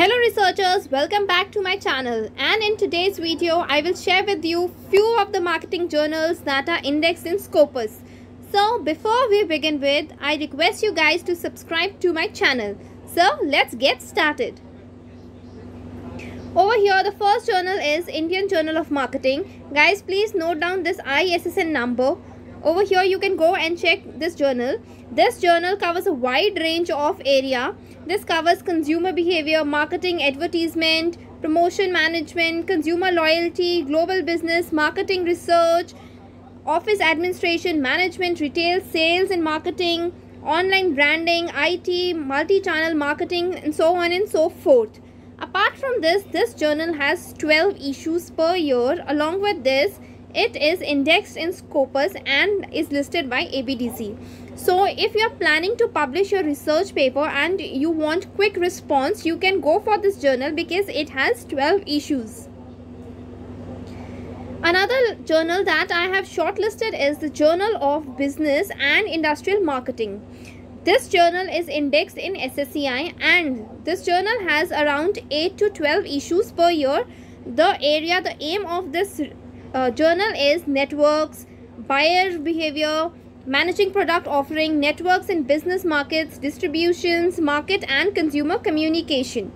Hello researchers, welcome back to my channel, and in today's video I will share with you few of the marketing journals that are indexed in Scopus. So before we begin with, I request you guys to subscribe to my channel. So let's get started. Over here the first journal is Indian Journal of Marketing. Guys, please note down this ISSN number. Over here you can go and check this journal. This journal covers a wide range of area. This covers consumer behavior, marketing, advertisement, promotion management, consumer loyalty, global business, marketing research, office administration, management, retail, sales and marketing, online branding, IT, multi-channel marketing, and so on and so forth. Apart from this, this journal has 12 issues per year. Along with this, it is indexed in Scopus and is listed by ABDC. So if you are planning to publish your research paper and you want quick response, you can go for this journal because it has 12 issues. Another journal that I have shortlisted is the Journal of Business and Industrial Marketing. This journal is indexed in SSCI and this journal has around 8 to 12 issues per year. The aim of this journal is networks, buyer behavior, managing product offering, networks and business markets, distributions, market and consumer communication.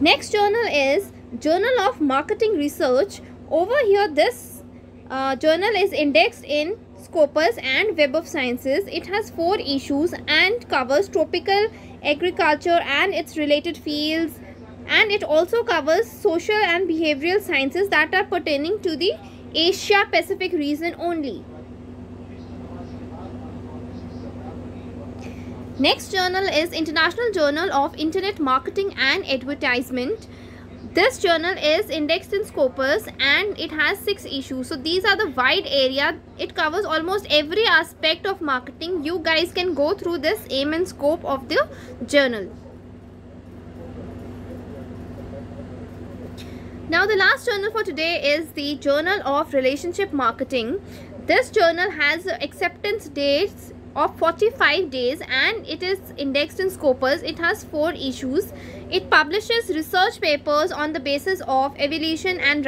Next journal is Journal of Marketing Research. Over here this journal is indexed in Scopus and Web of Sciences. It has 4 issues and covers tropical agriculture and its related fields, and it also covers social and behavioral sciences that are pertaining to the Asia Pacific region only. Next journal is International Journal of Internet Marketing and Advertisement. This journal is indexed in Scopus and it has 6 issues. So these are the wide area. It covers almost every aspect of marketing. You guys can go through this aim and scope of the journal. Now the last journal for today is the Journal of Relationship Marketing. This journal has acceptance dates of 45 days and it is indexed in Scopus. It has 4 issues. It publishes research papers on the basis of evolution and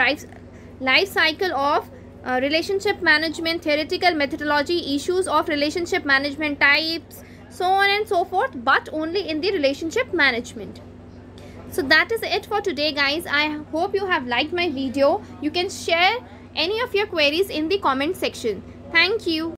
life cycle of relationship management, theoretical methodology, issues of relationship management types, so on and so forth, but only in the relationship management. So that is it for today guys. I hope you have liked my video. You can share any of your queries in the comment section. Thank you.